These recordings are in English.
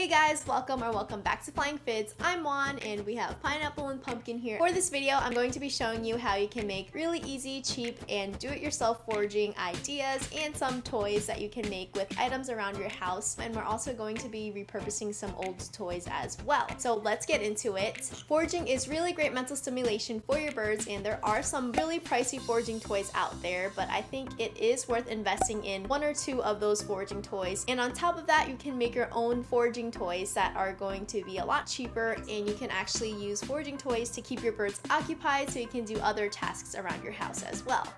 Hey guys, welcome back to Flying Fids. I'm Juan and we have Pineapple and Pumpkin here. For this video, I'm going to be showing you how you can make really easy, cheap, and do-it-yourself foraging ideas and some toys that you can make with items around your house. And we're also going to be repurposing some old toys as well. So let's get into it. Foraging is really great mental stimulation for your birds, and there are some really pricey foraging toys out there, but I think it is worth investing in one or two of those foraging toys. And on top of that, you can make your own foraging toys that are going to be a lot cheaper, and you can actually use foraging toys to keep your birds occupied so you can do other tasks around your house as well,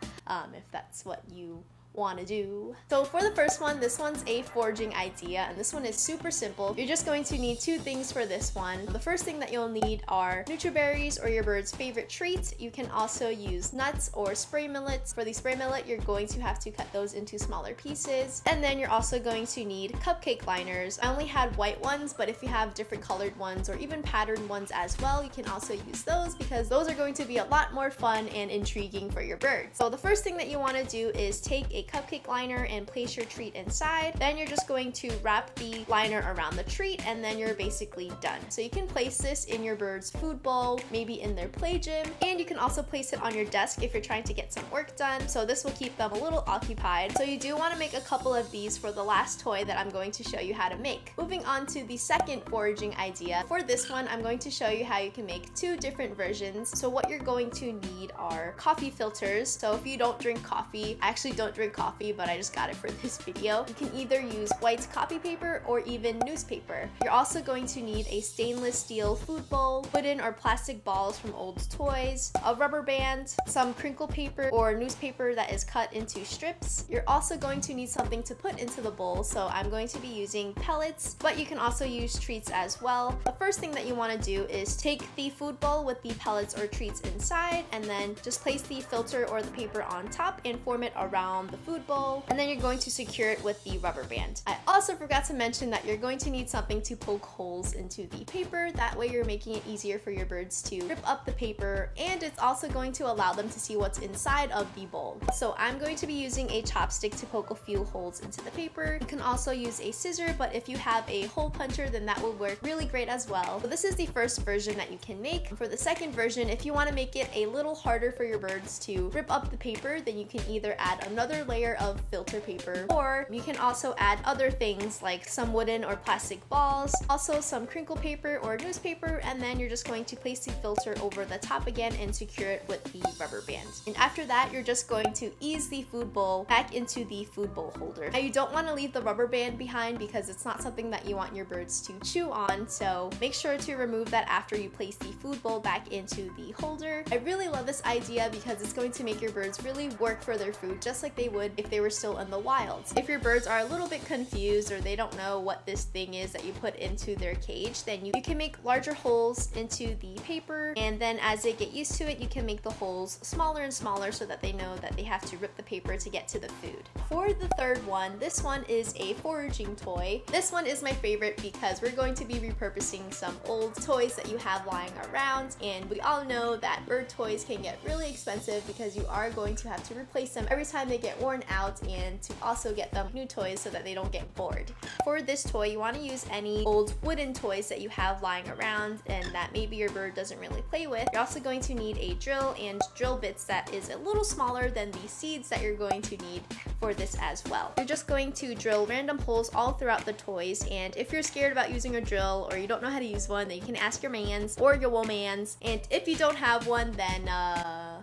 if that's what you want to do. So for the first one, this one's a foraging idea, and this one is super simple. You're just going to need two things for this one. The first thing that you'll need are Nutri-Berries, or your bird's favorite treat. You can also use nuts or spray millets. For the spray millet, you're going to have to cut those into smaller pieces, and then you're also going to need cupcake liners. I only had white ones, but if you have different colored ones or even patterned ones as well, you can also use those because those are going to be a lot more fun and intriguing for your birds. So the first thing that you want to do is take a cupcake liner and place your treat inside. Then you're just going to wrap the liner around the treat, and then you're basically done. So you can place this in your bird's food bowl, maybe in their play gym, and you can also place it on your desk if you're trying to get some work done. So this will keep them a little occupied. So you do want to make a couple of these for the last toy that I'm going to show you how to make. Moving on to the second foraging idea. For this one, I'm going to show you how you can make two different versions. So what you're going to need are coffee filters. So if you don't drink coffee, I actually don't drink coffee, but I just got it for this video. You can either use white copy paper or even newspaper. You're also going to need a stainless steel food bowl, wooden or plastic balls from old toys, a rubber band, some crinkle paper or newspaper that is cut into strips. You're also going to need something to put into the bowl, so I'm going to be using pellets, but you can also use treats as well. The first thing that you want to do is take the food bowl with the pellets or treats inside, and then just place the filter or the paper on top and form it around the food bowl, and then you're going to secure it with the rubber band. I also forgot to mention that you're going to need something to poke holes into the paper. That way you're making it easier for your birds to rip up the paper, and it's also going to allow them to see what's inside of the bowl. So I'm going to be using a chopstick to poke a few holes into the paper. You can also use a scissor, but if you have a hole puncher, then that will work really great as well. So this is the first version that you can make. For the second version, if you want to make it a little harder for your birds to rip up the paper, then you can either add another layer of filter paper, or you can also add other things like some wooden or plastic balls, also some crinkle paper or newspaper, and then you're just going to place the filter over the top again and secure it with the rubber band. And after that, you're just going to ease the food bowl back into the food bowl holder. Now, you don't want to leave the rubber band behind because it's not something that you want your birds to chew on, so make sure to remove that after you place the food bowl back into the holder. I really love this idea because it's going to make your birds really work for their food, just like they would if they were still in the wilds. If your birds are a little bit confused or they don't know what this thing is that you put into their cage, then you can make larger holes into the paper, and then as they get used to it, you can make the holes smaller and smaller so that they know that they have to rip the paper to get to the food. For the third one, this one is a foraging toy. This one is my favorite because we're going to be repurposing some old toys that you have lying around, and we all know that bird toys can get really expensive because you are going to have to replace them every time they get worn out, and to also get them new toys so that they don't get bored. For this toy, you want to use any old wooden toys that you have lying around and that maybe your bird doesn't really play with. You're also going to need a drill and drill bits that is a little smaller than the seeds that you're going to need for this as well. You're just going to drill random holes all throughout the toys, and if you're scared about using a drill or you don't know how to use one, then you can ask your mans or your womans, and if you don't have one, then I'm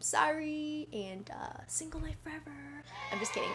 sorry, and single life forever. I'm just kidding.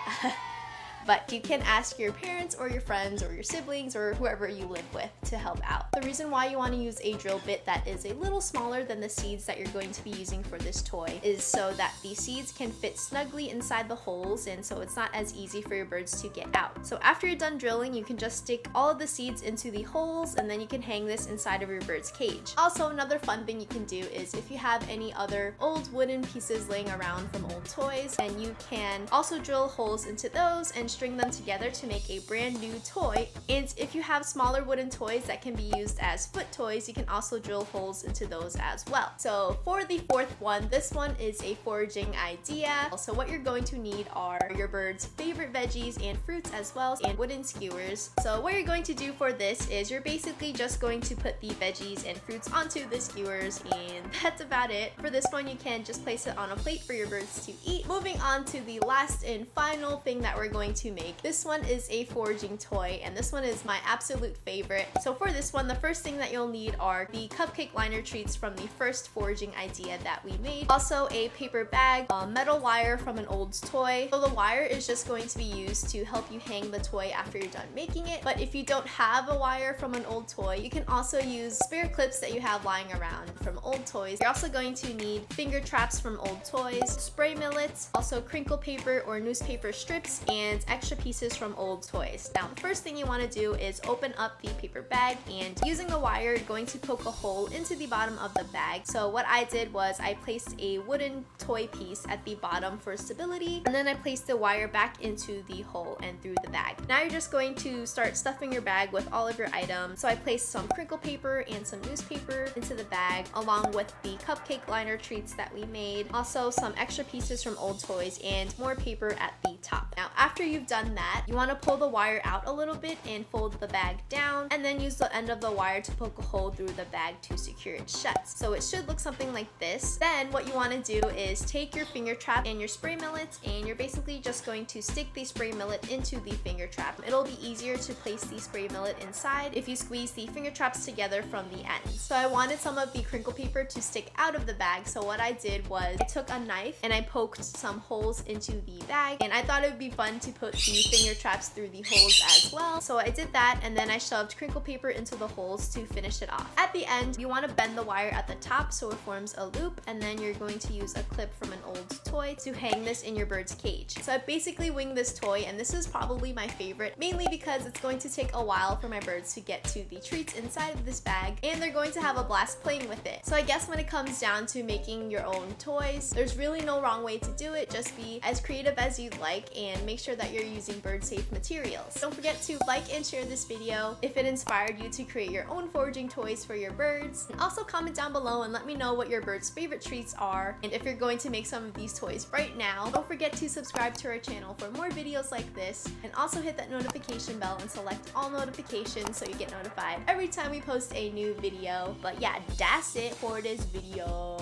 But you can ask your parents or your friends or your siblings or whoever you live with to help out. The reason why you want to use a drill bit that is a little smaller than the seeds that you're going to be using for this toy is so that the seeds can fit snugly inside the holes, and so it's not as easy for your birds to get out. So after you're done drilling, you can just stick all of the seeds into the holes, and then you can hang this inside of your bird's cage. Also, another fun thing you can do is if you have any other old wooden pieces laying around from old toys, and you can also drill holes into those and and string them together to make a brand new toy. And if you have smaller wooden toys that can be used as foot toys, you can also drill holes into those as well. So for the fourth one, this one is a foraging idea. So what you're going to need are your bird's favorite veggies and fruits as well, and wooden skewers. So what you're going to do for this is you're basically just going to put the veggies and fruits onto the skewers, and that's about it. For this one, you can just place it on a plate for your birds to eat. Moving on to the last and final thing that we're going to make. This one is a foraging toy, and this one is my absolute favorite. So for this one, the first thing that you'll need are the cupcake liner treats from the first foraging idea that we made. Also a paper bag, a metal wire from an old toy. So the wire is just going to be used to help you hang the toy after you're done making it. But if you don't have a wire from an old toy, you can also use spare clips that you have lying around from old toys. You're also going to need finger traps from old toys, spray millets, also crinkle paper or newspaper strips, and extra pieces from old toys. Now, the first thing you want to do is open up the paper bag, and using a wire, you're going to poke a hole into the bottom of the bag. So what I did was I placed a wooden toy piece at the bottom for stability, and then I placed the wire back into the hole and through the bag. Now you're just going to start stuffing your bag with all of your items. So I placed some crinkle paper and some newspaper into the bag, along with the cupcake liner treats that we made, also some extra pieces from old toys, and more paper at the top. Now after you've done that, you want to pull the wire out a little bit and fold the bag down, and then use the end of the wire to poke a hole through the bag to secure it shut. So it should look something like this. Then what you want to do is take your finger trap and your spray millets, and you're basically just going to stick the spray millet into the finger trap. It'll be easier to place the spray millet inside if you squeeze the finger traps together from the ends. So I wanted some of the crinkle paper to stick out of the bag, so what I did was I took a knife and I poked some holes into the bag, and I thought it would be fun to put the finger traps through the holes as well. So I did that, and then I shoved crinkle paper into the holes to finish it off. At the end, you want to bend the wire at the top so it forms a loop, and then you're going to use a clip from an old toy to hang this in your bird's cage. So I basically winged this toy, and this is probably my favorite, mainly because it's going to take a while for my birds to get to the treats inside of this bag, and they're going to have a blast playing with it. So I guess when it comes down to making your own toys, there's really no wrong way to do it. Just be as creative as you'd like, and make sure that you're using bird safe materials. Don't forget to like and share this video if it inspired you to create your own foraging toys for your birds, and also comment down below and let me know what your bird's favorite treats are, and if you're going to make some of these toys right now. Don't forget to subscribe to our channel for more videos like this, and also hit that notification bell and select all notifications so you get notified every time we post a new video. But yeah, that's it for this video.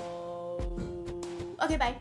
Okay, bye.